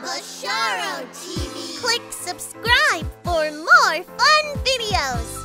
BabaSharo TV. Click subscribe for more fun videos.